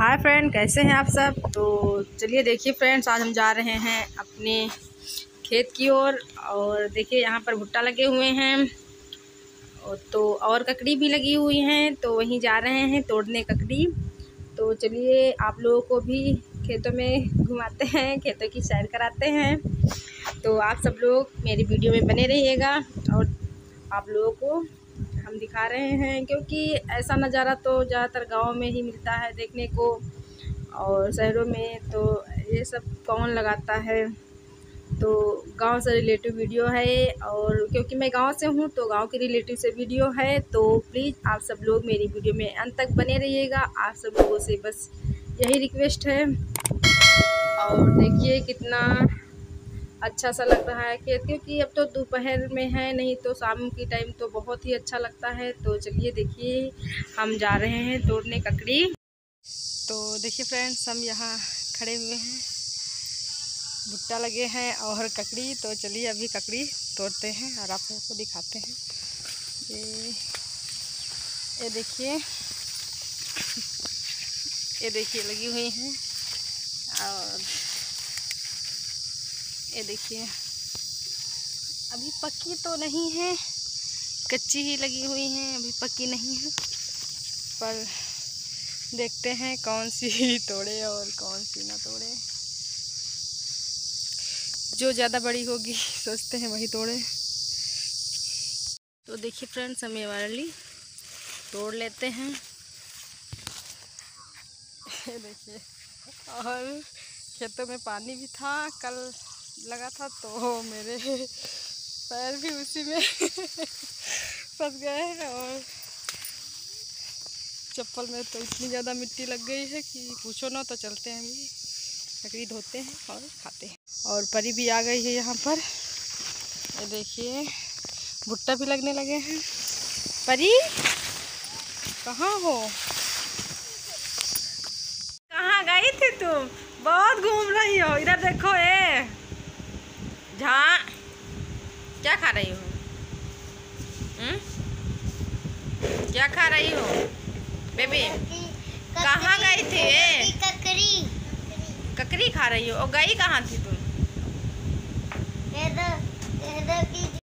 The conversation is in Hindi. हाय फ्रेंड, कैसे हैं आप सब। तो चलिए देखिए फ्रेंड्स, आज हम जा रहे हैं अपने खेत की ओर और देखिए यहाँ पर भुट्टा लगे हुए हैं और ककड़ी भी लगी हुई हैं, तो वहीं जा रहे हैं तोड़ने ककड़ी। तो चलिए आप लोगों को भी खेतों में घुमाते हैं, खेतों की सैर कराते हैं। तो आप सब लोग मेरी वीडियो में बने रहिएगा और आप लोगों को हम दिखा रहे हैं, क्योंकि ऐसा नज़ारा तो ज़्यादातर गांव में ही मिलता है देखने को, और शहरों में तो ये सब कौन लगाता है। तो गांव से रिलेटिव वीडियो है, और क्योंकि मैं गांव से हूं तो गांव के रिलेटिव से वीडियो है। तो प्लीज़ आप सब लोग मेरी वीडियो में अंत तक बने रहिएगा। आप सब लोगों से बस यही रिक्वेस्ट है। और देखिए कितना अच्छा सा लग रहा है खेत, क्योंकि अब तो दोपहर में है, नहीं तो शाम की टाइम तो बहुत ही अच्छा लगता है। तो चलिए देखिए हम जा रहे हैं तोड़ने ककड़ी। तो देखिए फ्रेंड्स, हम यहाँ खड़े हुए हैं, भुट्टा लगे हैं और ककड़ी। तो चलिए अभी ककड़ी तोड़ते हैं और आप लोगों को दिखाते हैं। ये देखिए, ये देखिए लगी हुई हैं, और ये देखिए अभी पक्की तो नहीं है, कच्ची ही लगी हुई हैं, अभी पक्की नहीं है। पर देखते हैं कौन सी तोड़े और कौन सी ना तोड़े। जो ज़्यादा बड़ी होगी सोचते हैं वही तोड़े। तो देखिए फ्रेंड्स, हम ये वाली तोड़ लेते हैं, ये देखिए। और खेतों में पानी भी था, कल लगा था, तो मेरे पैर भी उसी में फंस गए हैं, और चप्पल में तो इतनी ज़्यादा मिट्टी लग गई है कि पूछो ना। तो चलते हैं, भी लकड़ी धोते हैं और खाते हैं। और परी भी आ गई है यहाँ पर, ये देखिए भुट्टा भी लगने लगे हैं। परी कहाँ हो, कहाँ गई थी तुम, बहुत घूम रही हो। इधर देखो, ये जहाँ क्या खा रही हो, क्या खा रही हो बेबी, कहाँ गई थी। ककड़ी ककड़ी खा रही हो, और गई कहाँ थी तुम।